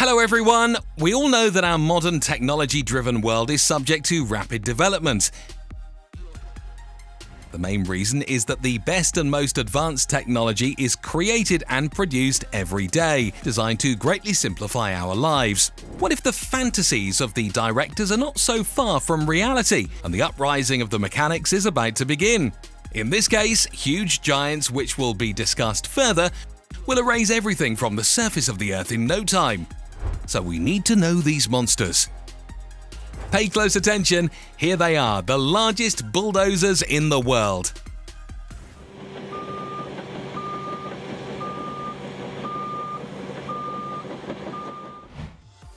Hello everyone! We all know that our modern technology-driven world is subject to rapid development. The main reason is that the best and most advanced technology is created and produced every day, designed to greatly simplify our lives. What if the fantasies of the directors are not so far from reality, and the uprising of the mechanics is about to begin? In this case, huge giants, which will be discussed further, will erase everything from the surface of the Earth in no time. So we need to know these monsters. Pay close attention, here they are, the largest bulldozers in the world.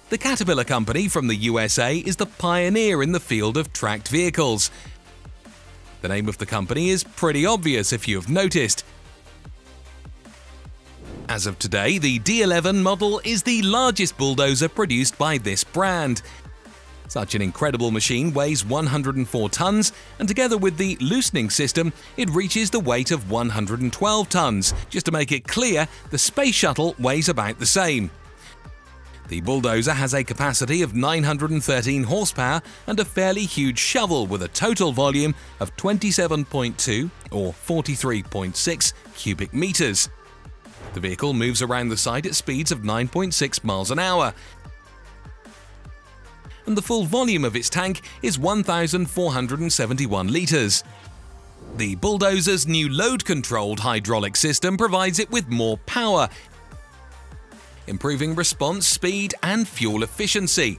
The Caterpillar company from the USA is the pioneer in the field of tracked vehicles. The name of the company is pretty obvious if you have noticed. As of today, the D11 model is the largest bulldozer produced by this brand. Such an incredible machine weighs 104 tons, and together with the loosening system, it reaches the weight of 112 tons. Just to make it clear, the space shuttle weighs about the same. The bulldozer has a capacity of 913 horsepower and a fairly huge shovel with a total volume of 27.2 or 43.6 cubic meters. The vehicle moves around the site at speeds of 9.6 miles an hour, and the full volume of its tank is 1,471 litres. The bulldozer's new load-controlled hydraulic system provides it with more power, improving response speed and fuel efficiency.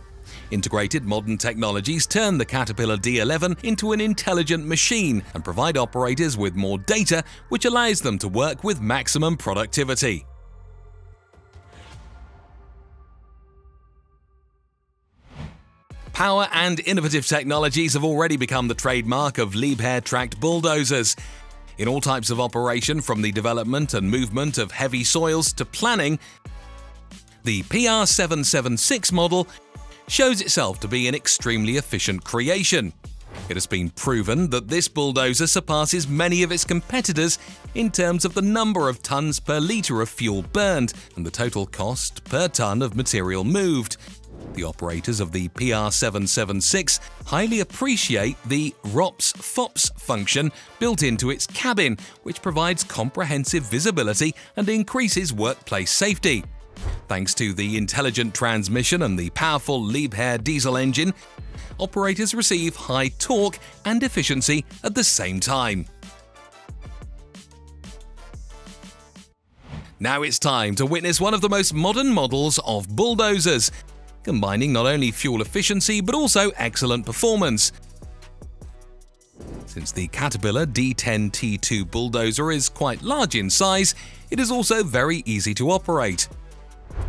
Integrated modern technologies turn the Caterpillar D11 into an intelligent machine and provide operators with more data, which allows them to work with maximum productivity. Power and innovative technologies have already become the trademark of Liebherr tracked bulldozers. In all types of operation, from the development and movement of heavy soils to planning, the PR 776 model shows itself to be an extremely efficient creation. It has been proven that this bulldozer surpasses many of its competitors in terms of the number of tons per litre of fuel burned and the total cost per ton of material moved. The operators of the PR776 highly appreciate the ROPS-FOPS function built into its cabin, which provides comprehensive visibility and increases workplace safety. Thanks to the intelligent transmission and the powerful Liebherr diesel engine, operators receive high torque and efficiency at the same time. Now it's time to witness one of the most modern models of bulldozers, combining not only fuel efficiency but also excellent performance. Since the Caterpillar D10T2 bulldozer is quite large in size, it is also very easy to operate.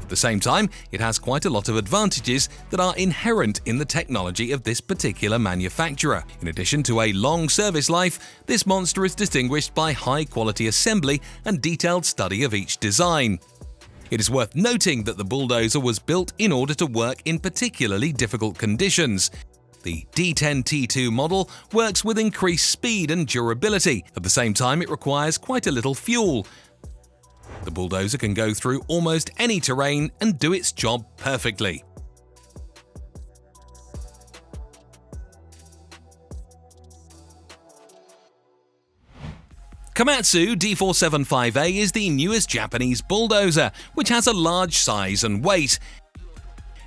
At the same time, it has quite a lot of advantages that are inherent in the technology of this particular manufacturer. In addition to a long service life, this monster is distinguished by high-quality assembly and detailed study of each design. It is worth noting that the bulldozer was built in order to work in particularly difficult conditions. The D10T2 model works with increased speed and durability. At the same time, it requires quite a little fuel. The bulldozer can go through almost any terrain and do its job perfectly. Komatsu D475A is the newest Japanese bulldozer, which has a large size and weight.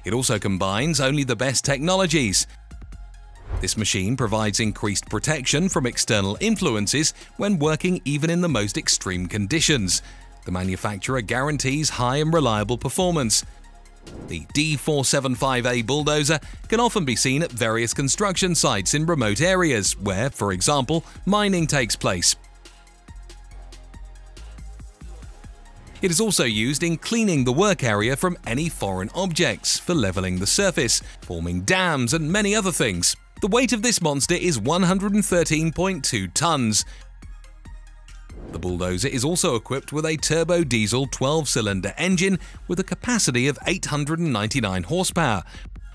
It also combines only the best technologies. This machine provides increased protection from external influences when working even in the most extreme conditions. The manufacturer guarantees high and reliable performance. The D475A bulldozer can often be seen at various construction sites in remote areas where, for example, mining takes place. It is also used in cleaning the work area from any foreign objects, for leveling the surface, forming dams, and many other things. The weight of this monster is 113.2 tons. The bulldozer is also equipped with a turbo diesel 12-cylinder engine with a capacity of 899 horsepower,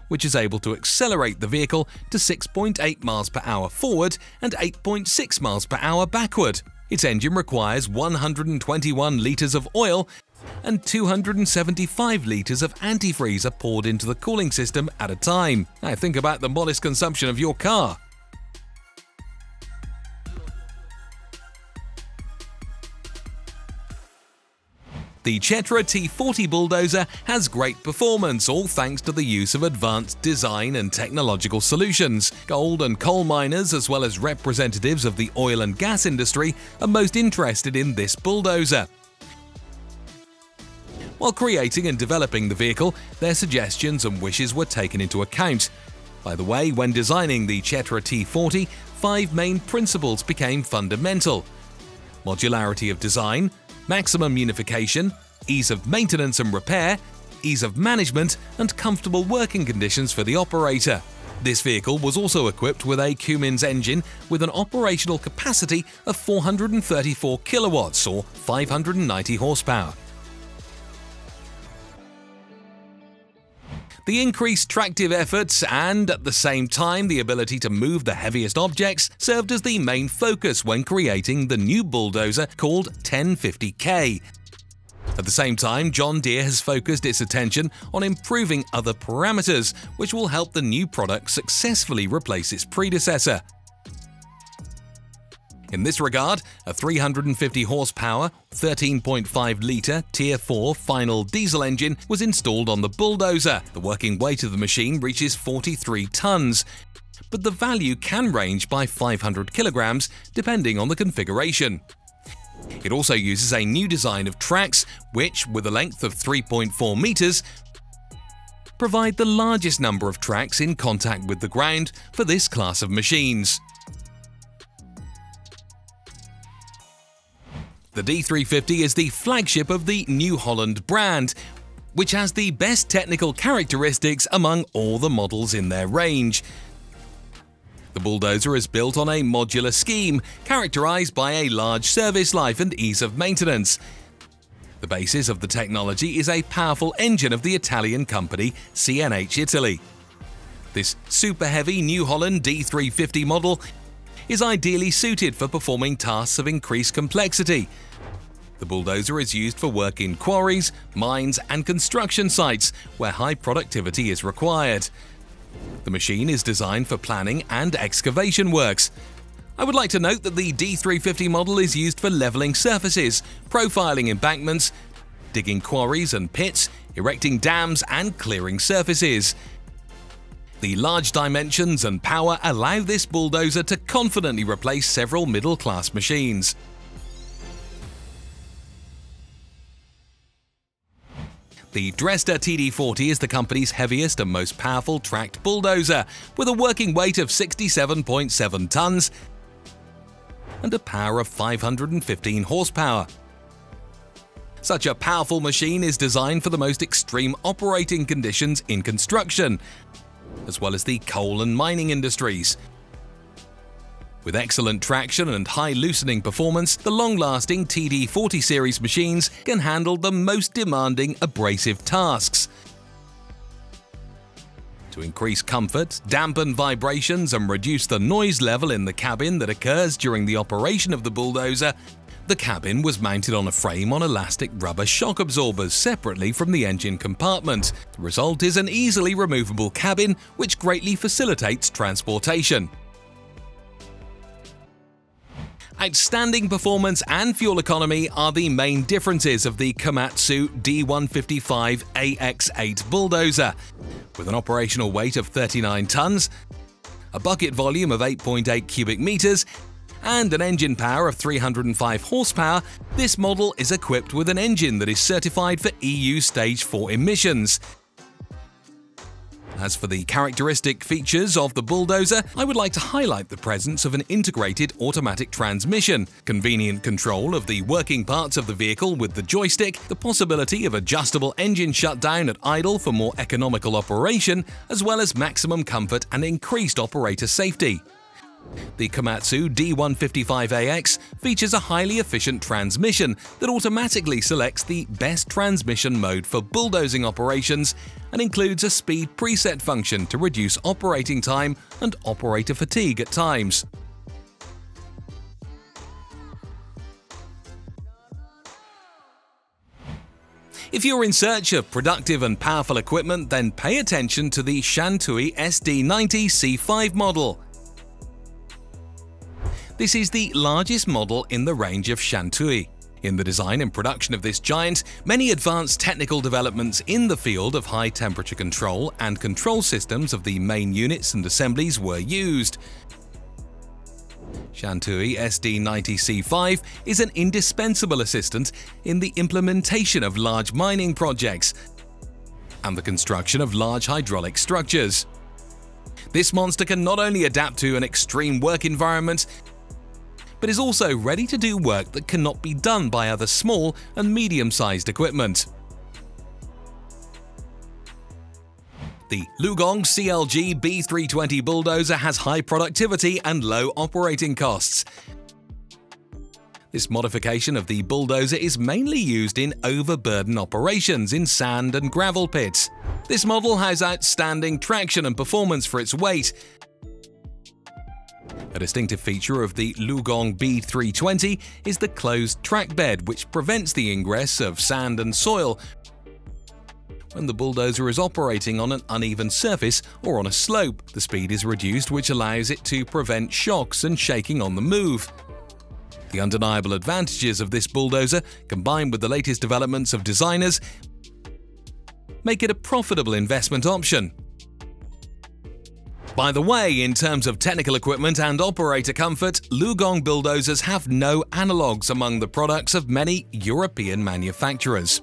which is able to accelerate the vehicle to 6.8 miles per hour forward and 8.6 miles per hour backward. Its engine requires 121 litres of oil and 275 litres of antifreeze are poured into the cooling system at a time. Now think about the modest consumption of your car. The Chetra T40 bulldozer has great performance, all thanks to the use of advanced design and technological solutions. Gold and coal miners, as well as representatives of the oil and gas industry, are most interested in this bulldozer. While creating and developing the vehicle, their suggestions and wishes were taken into account. By the way, when designing the Chetra T40, 5 main principles became fundamental: modularity of design, maximum unification, ease of maintenance and repair, ease of management, and comfortable working conditions for the operator. This vehicle was also equipped with a Cummins engine with an operational capacity of 434 kilowatts or 590 horsepower. The increased tractive efforts and, at the same time, the ability to move the heaviest objects served as the main focus when creating the new bulldozer called 1050K. At the same time, John Deere has focused its attention on improving other parameters, which will help the new product successfully replace its predecessor. In this regard, a 350 horsepower, 13.5 litre Tier 4 final diesel engine was installed on the bulldozer. The working weight of the machine reaches 43 tonnes, but the value can range by 500 kilograms depending on the configuration. It also uses a new design of tracks, which, with a length of 3.4 metres, provide the largest number of tracks in contact with the ground for this class of machines. The D350 is the flagship of the New Holland brand, which has the best technical characteristics among all the models in their range. The bulldozer is built on a modular scheme, characterized by a large service life and ease of maintenance. The basis of the technology is a powerful engine of the Italian company CNH Italy. This super-heavy New Holland D350 model is ideally suited for performing tasks of increased complexity. The bulldozer is used for work in quarries, mines, and construction sites where high productivity is required. The machine is designed for planning and excavation works. I would like to note that the D350 model is used for leveling surfaces, profiling embankments, digging quarries and pits, erecting dams, and clearing surfaces. The large dimensions and power allow this bulldozer to confidently replace several middle-class machines. The Dresta TD40 is the company's heaviest and most powerful tracked bulldozer, with a working weight of 67.7 tons and a power of 515 horsepower. Such a powerful machine is designed for the most extreme operating conditions in construction, as well as the coal and mining industries. With excellent traction and high loosening performance, the long-lasting TD40 series machines can handle the most demanding abrasive tasks. To increase comfort, dampen vibrations, and reduce the noise level in the cabin that occurs during the operation of the bulldozer, the cabin was mounted on a frame on elastic rubber shock absorbers separately from the engine compartment. The result is an easily removable cabin, which greatly facilitates transportation. Outstanding performance and fuel economy are the main differences of the Komatsu D155AX8 bulldozer. With an operational weight of 39 tons, a bucket volume of 8.8 cubic meters, and an engine power of 305 horsepower, this model is equipped with an engine that is certified for EU Stage 4 emissions. As for the characteristic features of the bulldozer, I would like to highlight the presence of an integrated automatic transmission, convenient control of the working parts of the vehicle with the joystick, the possibility of adjustable engine shutdown at idle for more economical operation, as well as maximum comfort and increased operator safety. The Komatsu D155AX features a highly efficient transmission that automatically selects the best transmission mode for bulldozing operations and includes a speed preset function to reduce operating time and operator fatigue at times. If you're in search of productive and powerful equipment, then pay attention to the Shantui SD90 C5 model. This is the largest model in the range of Shantui. In the design and production of this giant, many advanced technical developments in the field of high temperature control and control systems of the main units and assemblies were used. Shantui SD90C5 is an indispensable assistant in the implementation of large mining projects and the construction of large hydraulic structures. This monster can not only adapt to an extreme work environment, but is also ready to do work that cannot be done by other small and medium-sized equipment. The LiuGong CLG B320 bulldozer has high productivity and low operating costs. This modification of the bulldozer is mainly used in overburden operations in sand and gravel pits. This model has outstanding traction and performance for its weight. A distinctive feature of the LiuGong B320 is the closed track bed, which prevents the ingress of sand and soil when the bulldozer is operating on an uneven surface or on a slope. The speed is reduced, which allows it to prevent shocks and shaking on the move. The undeniable advantages of this bulldozer, combined with the latest developments of designers, make it a profitable investment option. By the way, in terms of technical equipment and operator comfort, LiuGong bulldozers have no analogues among the products of many European manufacturers.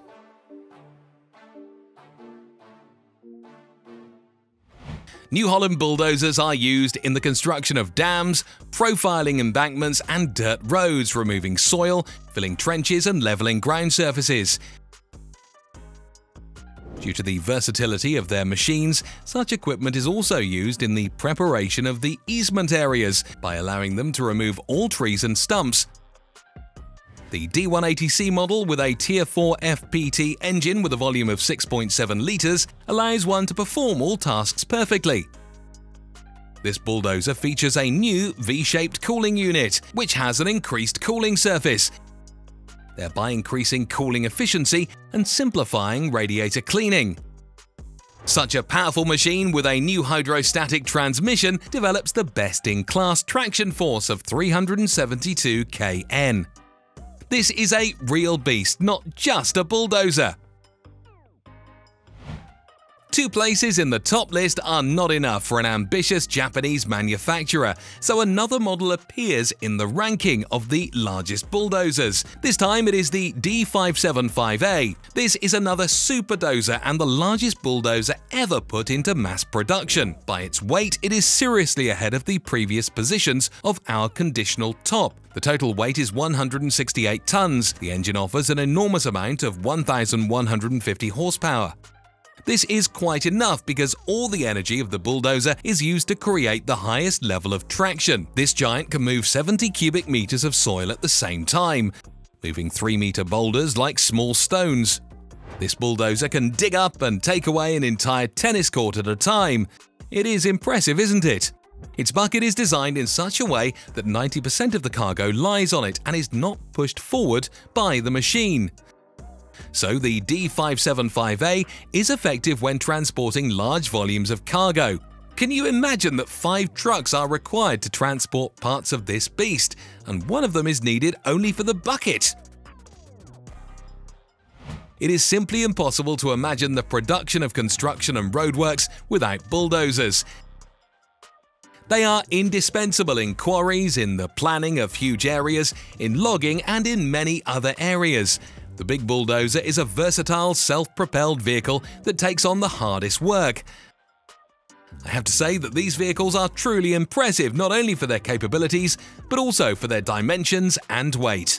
New Holland bulldozers are used in the construction of dams, profiling embankments and dirt roads, removing soil, filling trenches and leveling ground surfaces. Due to the versatility of their machines, such equipment is also used in the preparation of the easement areas by allowing them to remove all trees and stumps. The D180C model with a Tier 4 FPT engine with a volume of 6.7 litres allows one to perform all tasks perfectly. This bulldozer features a new V-shaped cooling unit, which has an increased cooling surface, thereby increasing cooling efficiency and simplifying radiator cleaning. Such a powerful machine with a new hydrostatic transmission develops the best-in-class traction force of 372 kN. This is a real beast, not just a bulldozer. Two places in the top list are not enough for an ambitious Japanese manufacturer, so another model appears in the ranking of the largest bulldozers. This time it is the D575A. This is another superdozer and the largest bulldozer ever put into mass production. By its weight, it is seriously ahead of the previous positions of our conditional top. The total weight is 168 tons. The engine offers an enormous amount of 1,150 horsepower. This is quite enough because all the energy of the bulldozer is used to create the highest level of traction. This giant can move 70 cubic meters of soil at the same time, moving 3-meter boulders like small stones. This bulldozer can dig up and take away an entire tennis court at a time. It is impressive, isn't it? Its bucket is designed in such a way that 90% of the cargo lies on it and is not pushed forward by the machine. So the D575A is effective when transporting large volumes of cargo. Can you imagine that 5 trucks are required to transport parts of this beast, and one of them is needed only for the bucket? It is simply impossible to imagine the production of construction and roadworks without bulldozers. They are indispensable in quarries, in the planning of huge areas, in logging, and in many other areas. The big bulldozer is a versatile, self-propelled vehicle that takes on the hardest work. I have to say that these vehicles are truly impressive, not only for their capabilities, but also for their dimensions and weight.